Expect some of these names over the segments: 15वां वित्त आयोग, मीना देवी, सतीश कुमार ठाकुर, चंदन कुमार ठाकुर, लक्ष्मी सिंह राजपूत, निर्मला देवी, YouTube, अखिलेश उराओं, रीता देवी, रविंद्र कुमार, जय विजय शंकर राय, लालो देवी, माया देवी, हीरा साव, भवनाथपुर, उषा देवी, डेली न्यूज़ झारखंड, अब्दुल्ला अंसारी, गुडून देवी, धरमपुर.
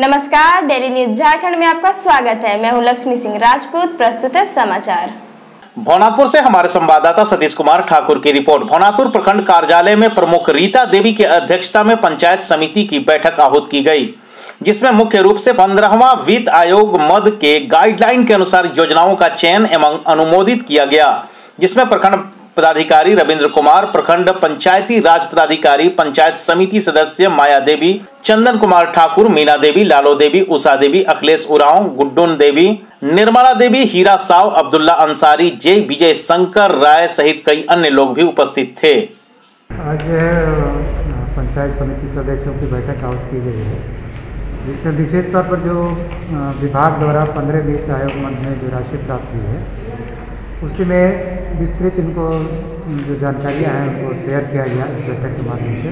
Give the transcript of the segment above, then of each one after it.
नमस्कार, डेली न्यूज़ झारखंड में आपका स्वागत है। मैं हूं लक्ष्मी सिंह राजपूत। प्रस्तुत है समाचार। भवनाथपुर से हमारे संवाददाता सतीश कुमार ठाकुर की रिपोर्ट। भवनाथपुर प्रखंड कार्यालय में प्रमुख रीता देवी की अध्यक्षता में पंचायत समिति की बैठक आहूत की गई, जिसमें मुख्य रूप से 15वां वित्त आयोग मद के गाइडलाइन के अनुसार योजनाओं का चयन एवं अनुमोदित किया गया, जिसमें प्रखंड पदाधिकारी रविंद्र कुमार, प्रखंड पंचायती राज पदाधिकारी, पंचायत समिति सदस्य माया देवी, चंदन कुमार ठाकुर, मीना देवी, लालो देवी, उषा देवी, अखिलेश उराओं, गुडून देवी, निर्मला देवी, हीरा साव, अब्दुल्ला अंसारी, जय विजय शंकर राय सहित कई अन्य लोग भी उपस्थित थे। आज पंचायत समिति सदस्यों की बैठक आयोजित की गई है, जिसमें विशेष तौर पर जो विभाग द्वारा 15 वित्त आयोग मद में जो राशि प्राप्त हुई है, उसी में विस्तृत इनको जो जानकारियाँ हैं उनको शेयर किया गया इस बैठक के माध्यम से,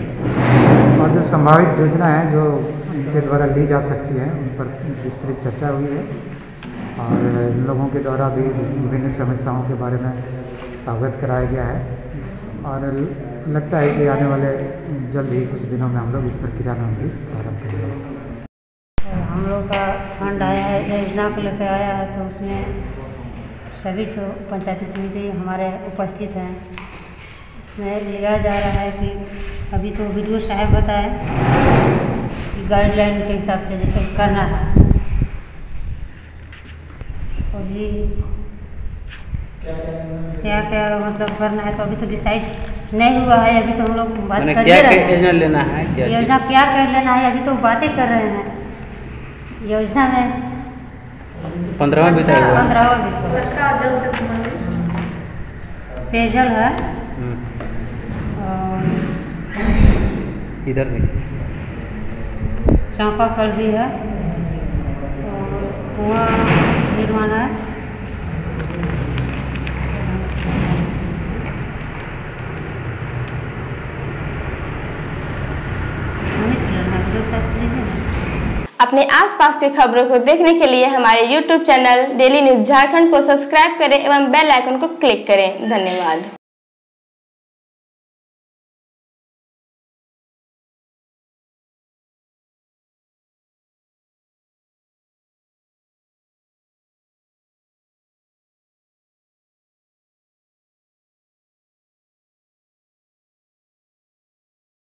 और जो संभावित योजना है जो इनके द्वारा ली जा सकती है उन पर विस्तृत चर्चा हुई है, और इन लोगों के द्वारा भी विभिन्न समस्याओं के बारे में अवगत कराया गया है, और लगता है कि आने वाले जल्द ही कुछ दिनों में हम लोग इस प्रक्रिया में भी प्रारंभ करेंगे। हम लोग का फंड आया है, योजना को लेकर आया है, तो उसमें सभी पंचायती समिति हमारे उपस्थित हैं। उसमें लिया जा रहा है कि अभी तो वीडियो साहब बताए कि गाइडलाइन के हिसाब से जैसे करना है, और ये क्या क्या मतलब करना है, तो अभी तो डिसाइड नहीं हुआ है। अभी तो हम लोग बात कर रहे हैं, योजना लेना है, योजना क्या कर लेना है, अभी तो बातें कर रहे हैं। योजना में 15वां पेयजल है, इधर भी चापाकल भी है, कुआं निर्माण है, अपने आसपास के खबरों को देखने के लिए हमारे YouTube channel डेली न्यूज़ झारखंड को सब्सक्राइब करें एवं बेल आइकन को क्लिक करें। धन्यवाद।